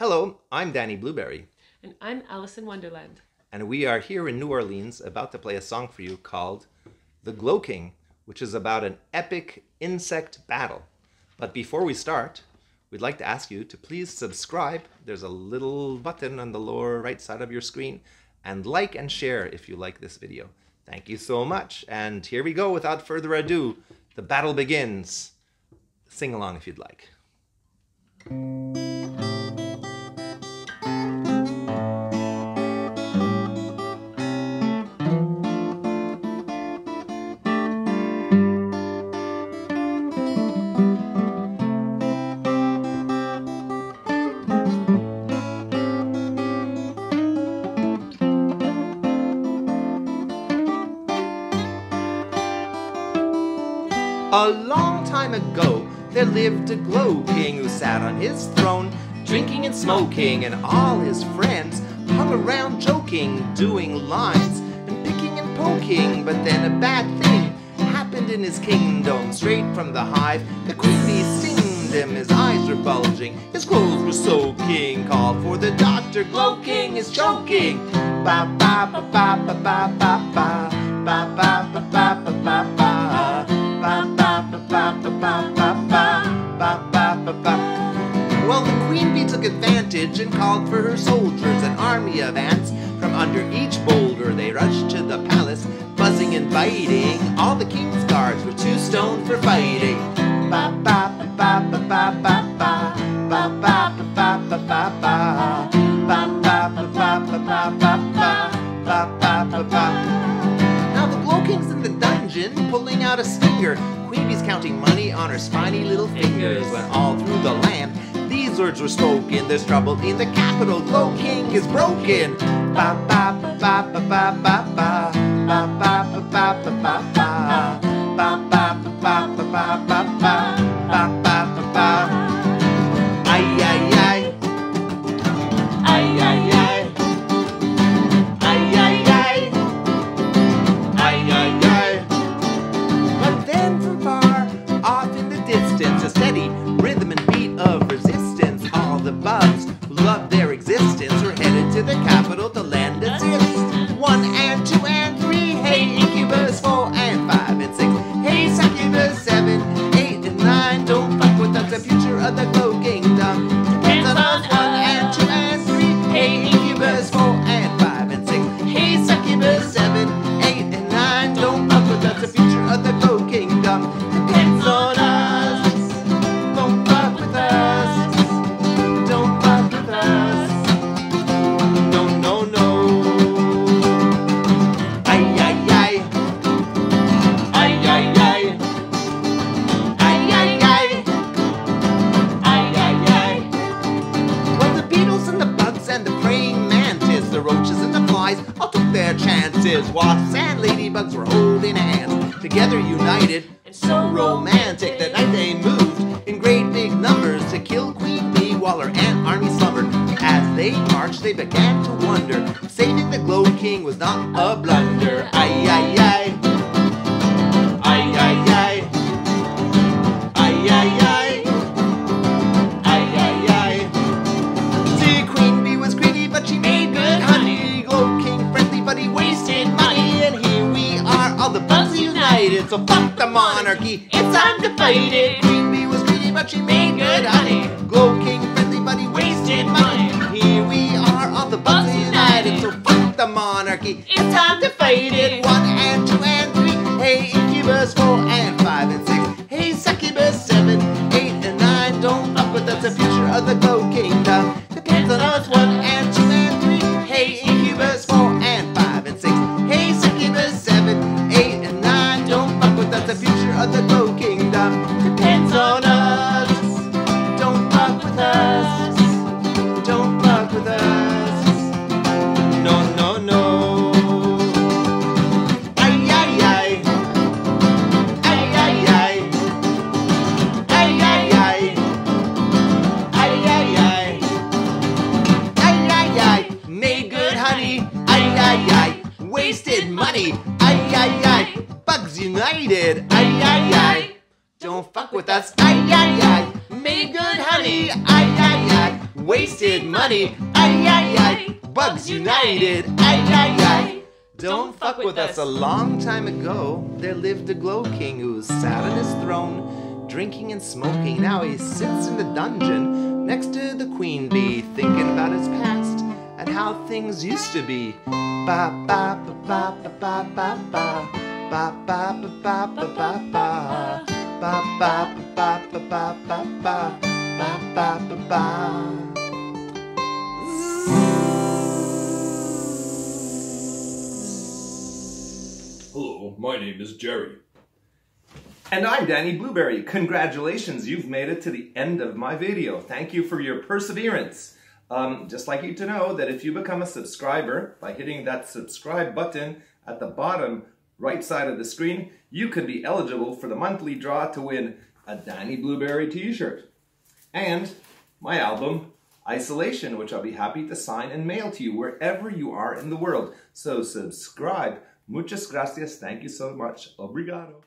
Hello, I'm Danny Blueberry. And I'm Allison Wonderland. And we are here in New Orleans about to play a song for you called The Glow King, which is about an epic insect battle. But before we start, we'd like to ask you to please subscribe. There's a little button on the lower right side of your screen. And like and share if you like this video. Thank you so much. And here we go. Without further ado, the battle begins. Sing along if you'd like. A long time ago, there lived a Glow King who sat on his throne, drinking and smoking, and all his friends hung around joking, doing lines, and picking and poking. But then a bad thing happened in his kingdom, straight from the hive. The queen bee stinged him, his eyes were bulging, his clothes were soaking. Called for the doctor, Glow King is choking. Ba ba ba ba ba ba ba ba ba ba ba ba ba ba ba. Well, the queen bee took advantage and called for her soldiers, an army of ants. From under each boulder they rushed to the palace, buzzing and biting. All the king's guards were too stoned for fighting. Ba ba ba ba ba ba ba ba ba ba ba ba ba ba ba ba ba ba ba. Now the Glow King's in the dungeon, pulling out a stinger. Queen bee's counting money on her spiny little fingers. When all through the land, these words were spoken. There's trouble in the capital. Glow King is broken. Ba ba ba ba ba ba ba ba ba ba ba ba ba ba ba ba ba ba ba ba ba. Ay ay ay. Ay ay ay. Bugs, who love their existence, were headed to the capital, the land that exists. 1 and 2 and 3, hey Incubus, 4 and 5 and 6, hey Succubus, 7, 8 and 9. Don't fuck with us, the future of the Glow Kingdom depends on us. 1 and 2 and 3, hey Incubus, 4 and 5 and 6, hey Succubus, 7, 8 and 9. Don't fuck with us, the future of the Glow Kingdom depends on us. Wasps and ladybugs were holding hands, together united and so romantic. That night they moved in great big numbers to kill Queen Bee while her ant army slumbered. As they marched, they began to wonder, saving the Glow King was not a blunder. Ay ay ay. Ay ay ay. Ay ay ay. Ay ay ay. See, Queen Bee was greedy, but she made good honey. Glow King friendly, but he wasted money. And here we are, all the Bugs United. So fuck the monarchy, it's time to fight it. Queen Bee was greedy, but she made good honey. Glow King friendly, but he wasted money. Here we are, all the Bugs United. So fuck the monarchy, it's time to fight it. 1 and 2 and 3, hey Incubus, 4 and 5 and 6, hey Succubus, 7, 8 and 9. Don't fuck with us, the future of the Glow Kingdom depends on us. 1 and 2 and 3, hey Incubus, 4 and 5 and 6, hey Succubus, 7, 8 and 9. Don't fuck with us, the future of the Glow Kingdom depends on us. Don't fuck with us. Don't fuck with us. No, no, no. Ay, ay, ay. Ay, ay, ay. Ay, ay, ay. Ay, ay, ay. Ay, ay, ay. Made good honey. Ay, ay, ay. Wasted money. Ay, ay, ay. Bugs United. Ay, ay, ay. Don't fuck with us. Ay, ay, ay. Made good honey, ay-yi-yi. Wasted money, ay-yi-yi. Bugs United, ay-yi-yi. Don't fuck with us. A long time ago, there lived a Glow King who sat on his throne, drinking and smoking. Now he sits in the dungeon next to the Queen Bee, thinking about his past and how things used to be. Ba ba ba ba ba ba ba ba ba ba ba ba ba. Ba ba ba ba ba ba ba ba ba ba. Hello, my name is Jerry. And I'm Danny Blueberry. Congratulations, you've made it to the end of my video. Thank you for your perseverance. Just like you to know that if you become a subscriber by hitting that subscribe button at the bottom right side of the screen, you could be eligible for the monthly draw to win a Danny Blueberry t-shirt and my album Isolation, which I'll be happy to sign and mail to you wherever you are in the world. So subscribe. Muchas gracias. Thank you so much. Obrigado.